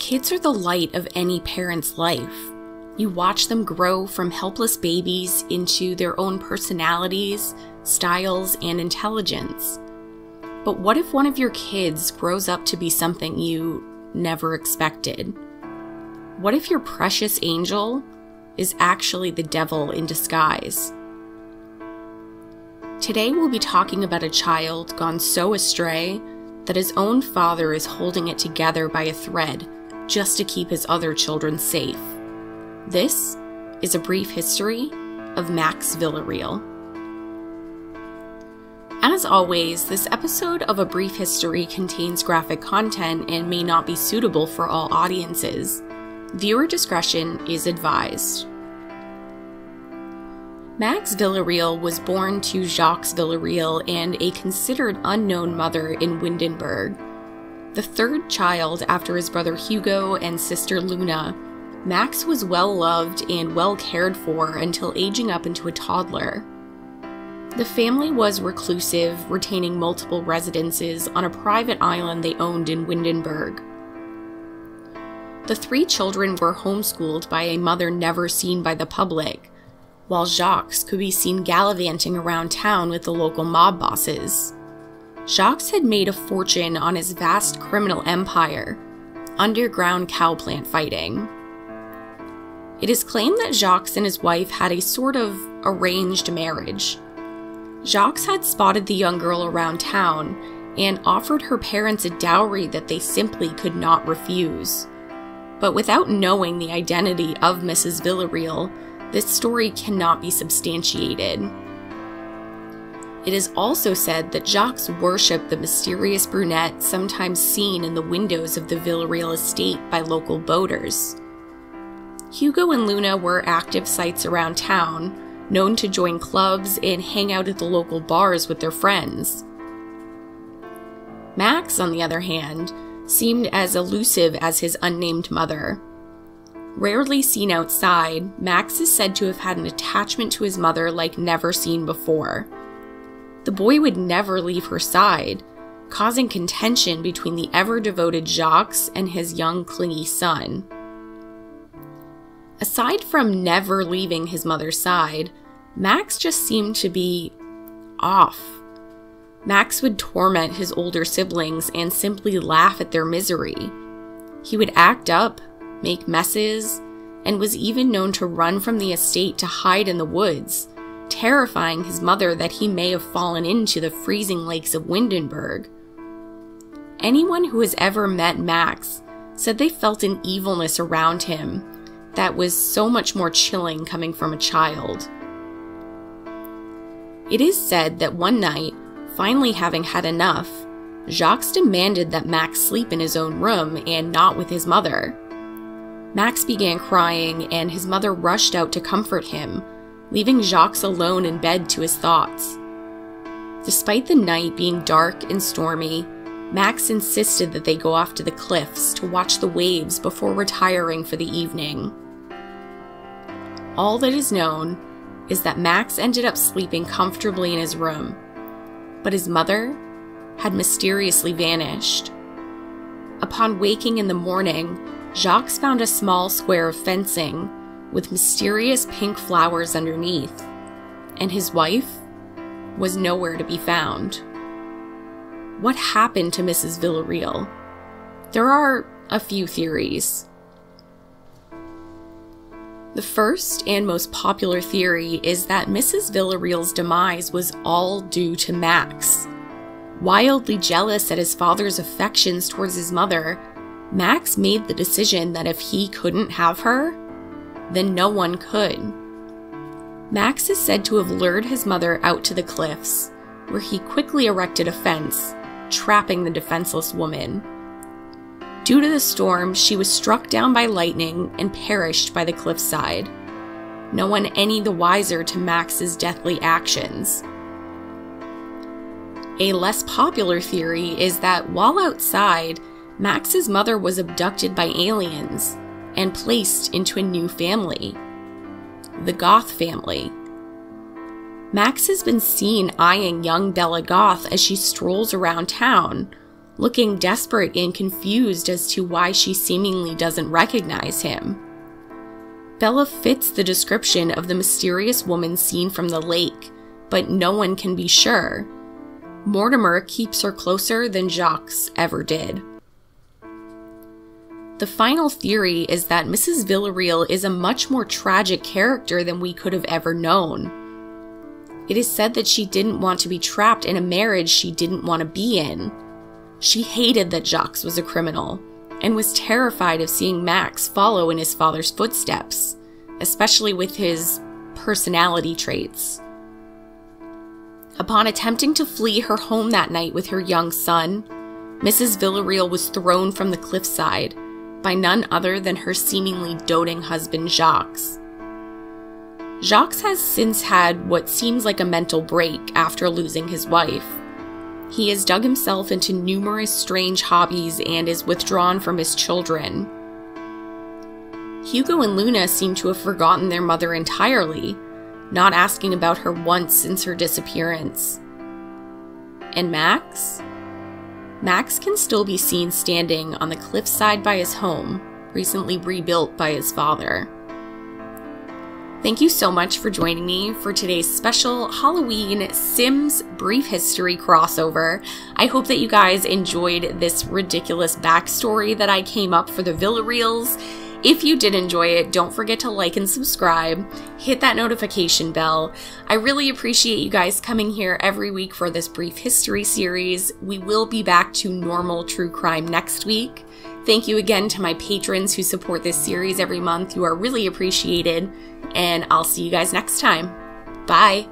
Kids are the light of any parent's life. You watch them grow from helpless babies into their own personalities, styles, and intelligence. But what if one of your kids grows up to be something you never expected? What if your precious angel is actually the devil in disguise? Today we'll be talking about a child gone so astray that his own father is holding it together by a thread just to keep his other children safe. This is a brief history of Max Villareal. As always, this episode of A Brief History contains graphic content and may not be suitable for all audiences. Viewer discretion is advised. Max Villareal was born to Jacques Villareal and a considered unknown mother in Windenburg. The third child after his brother Hugo and sister Luna, Max was well loved and well cared for until aging up into a toddler. The family was reclusive, retaining multiple residences on a private island they owned in Windenburg. The three children were homeschooled by a mother never seen by the public, while Jacques could be seen gallivanting around town with the local mob bosses. Jacques had made a fortune on his vast criminal empire, underground cowplant fighting. It is claimed that Jacques and his wife had a sort of arranged marriage. Jacques had spotted the young girl around town and offered her parents a dowry that they simply could not refuse. But without knowing the identity of Mrs. Villareal, this story cannot be substantiated. It is also said that Jacques worshipped the mysterious brunette sometimes seen in the windows of the Villareal estate by local boaters. Hugo and Luna were active sites around town, known to join clubs and hang out at the local bars with their friends. Max, on the other hand, seemed as elusive as his unnamed mother. Rarely seen outside, Max is said to have had an attachment to his mother like never seen before. The boy would never leave her side, causing contention between the ever-devoted Jacques and his young, clingy son. Aside from never leaving his mother's side, Max just seemed to be off. Max would torment his older siblings and simply laugh at their misery. He would act up, make messes, and was even known to run from the estate to hide in the woods, terrifying his mother that he may have fallen into the freezing lakes of Windenburg. Anyone who has ever met Max said they felt an evilness around him that was so much more chilling coming from a child. It is said that one night, finally having had enough, Jacques demanded that Max sleep in his own room and not with his mother. Max began crying and his mother rushed out to comfort him, leaving Jacques alone in bed to his thoughts. Despite the night being dark and stormy, Max insisted that they go off to the cliffs to watch the waves before retiring for the evening. All that is known is that Max ended up sleeping comfortably in his room, but his mother had mysteriously vanished. Upon waking in the morning, Jacques found a small square of fencing with mysterious pink flowers underneath, and his wife was nowhere to be found. What happened to Mrs. Villareal? There are a few theories. The first and most popular theory is that Mrs. Villareal's demise was all due to Max. Wildly jealous at his father's affections towards his mother, Max made the decision that if he couldn't have her, then no one could. Max is said to have lured his mother out to the cliffs, where he quickly erected a fence, trapping the defenseless woman. Due to the storm, she was struck down by lightning and perished by the cliffside, no one any the wiser to Max's deathly actions. A less popular theory is that while outside, Max's mother was abducted by aliens and placed into a new family, the Goth family. Max has been seen eyeing young Bella Goth as she strolls around town, looking desperate and confused as to why she seemingly doesn't recognize him. Bella fits the description of the mysterious woman seen from the lake, but no one can be sure. Mortimer keeps her closer than Jacques ever did. The final theory is that Mrs. Villareal is a much more tragic character than we could have ever known. It is said that she didn't want to be trapped in a marriage she didn't want to be in. She hated that Jacques was a criminal, and was terrified of seeing Max follow in his father's footsteps, especially with his personality traits. Upon attempting to flee her home that night with her young son, Mrs. Villareal was thrown from the cliffside by none other than her seemingly doting husband Jacques. Jacques has since had what seems like a mental break after losing his wife. He has dug himself into numerous strange hobbies and is withdrawn from his children. Hugo and Luna seem to have forgotten their mother entirely, not asking about her once since her disappearance. And Max? Max can still be seen standing on the cliffside by his home, recently rebuilt by his father. Thank you so much for joining me for today's special Halloween Sims Brief History crossover. I hope that you guys enjoyed this ridiculous backstory that I came up for the Villareals. If you did enjoy it, don't forget to like and subscribe, hit that notification bell. I really appreciate you guys coming here every week for this Brief History series. We will be back to normal true crime next week. Thank you again to my patrons who support this series every month. You are really appreciated, and I'll see you guys next time. Bye!